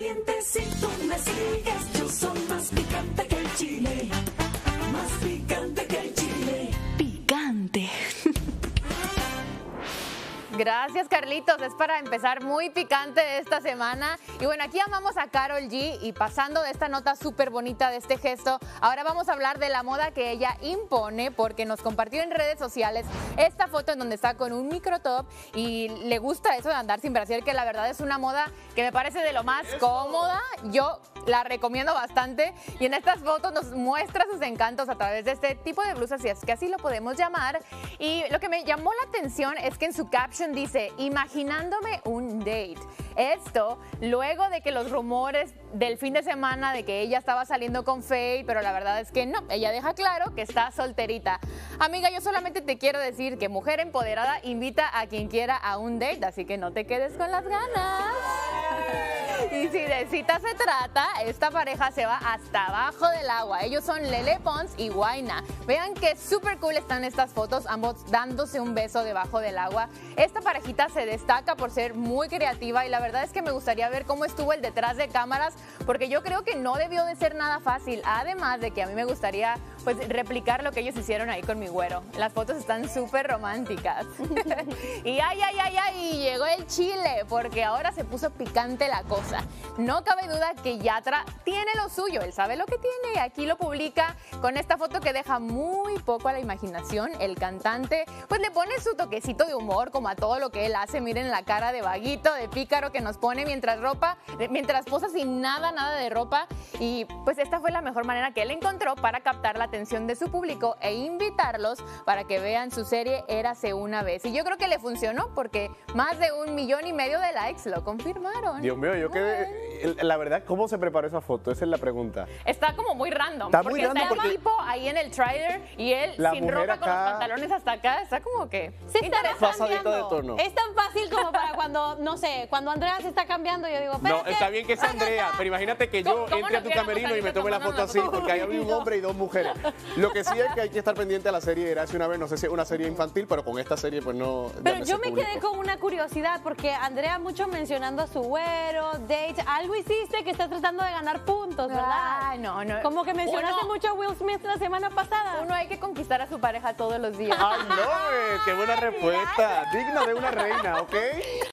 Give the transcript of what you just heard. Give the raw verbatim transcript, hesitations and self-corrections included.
Si tú me sigues, yo soy más picante que el chile. Más picante que el chile. Picante. Gracias, Carlitos. Es para empezar muy picante de esta semana. Y bueno, aquí amamos a Karol G. Y pasando de esta nota súper bonita, de este gesto, ahora vamos a hablar de la moda que ella impone, porque nos compartió en redes sociales esta foto en donde está con un micro top y le gusta eso de andar sin brasier, que la verdad es una moda que me parece de lo más eso. cómoda. Yo la recomiendo bastante. Y en estas fotos nos muestra sus encantos a través de este tipo de blusas, si es que así lo podemos llamar. Y lo que me llamó la atención es que en su caption dice: imaginándome un date. Esto luego de que los rumores del fin de semana de que ella estaba saliendo con Faye, pero la verdad es que no, ella deja claro que está solterita. Amiga, yo solamente te quiero decir que mujer empoderada invita a quien quiera a un date, así que no te quedes con las ganas. Y si de cita se trata, esta pareja se va hasta abajo del agua. Ellos son Lele Pons y Guaynaa. Vean que súper cool están estas fotos, ambos dándose un beso debajo del agua. Esta parejita se destaca por ser muy creativa y la verdad es que me gustaría ver cómo estuvo el detrás de cámaras, porque yo creo que no debió de ser nada fácil. Además de que a mí me gustaría pues replicar lo que ellos hicieron ahí con mi güero. Las fotos están súper románticas. Y ay, ay, ay, ay, llegó el chile, porque ahora se puso picante la cosa. No cabe duda que Yatra tiene lo suyo, él sabe lo que tiene y aquí lo publica con esta foto que deja muy poco a la imaginación. El cantante pues le pone su toquecito de humor como a todo lo que él hace. Miren la cara de vaguito, de pícaro que nos pone mientras ropa, mientras posa sin nada, nada de ropa. Y pues esta fue la mejor manera que él encontró para captar la atención de su público e invitarlos para que vean su serie Érase una vez. Y yo creo que le funcionó, porque más de un millón y medio de likes lo confirmaron. Dios mío, yo quedé... La verdad, ¿cómo se preparó esa foto? Esa es la pregunta. Está como muy random. Está muy random. Está el tipo ahí en el trailer y él sin ropa, con los pantalones hasta acá. Está como que... se está pasadito de tono. Es tan fácil como para cuando, no sé, cuando Andrea se está cambiando, yo digo... No, está bien que sea Andrea, pero imagínate que yo entre a tu camerino y me tome la foto así, porque ahí había un hombre y dos mujeres. Lo que sí es que hay que estar pendiente a la serie Érase una vez, no sé si es una serie infantil, pero con esta serie pues no... Pero yo me quedé con una curiosidad, porque Andrea mucho mencionando a su güero, date, algo hiciste que está tratando de ganar puntos, ¿verdad? Ah, no, no. Como que mencionaste uno, mucho a Will Smith la semana pasada. Uno hay que conquistar a su pareja todos los días. ¡Ah, no! Eh, ¡Qué buena respuesta! Digna de una reina, ¿ok?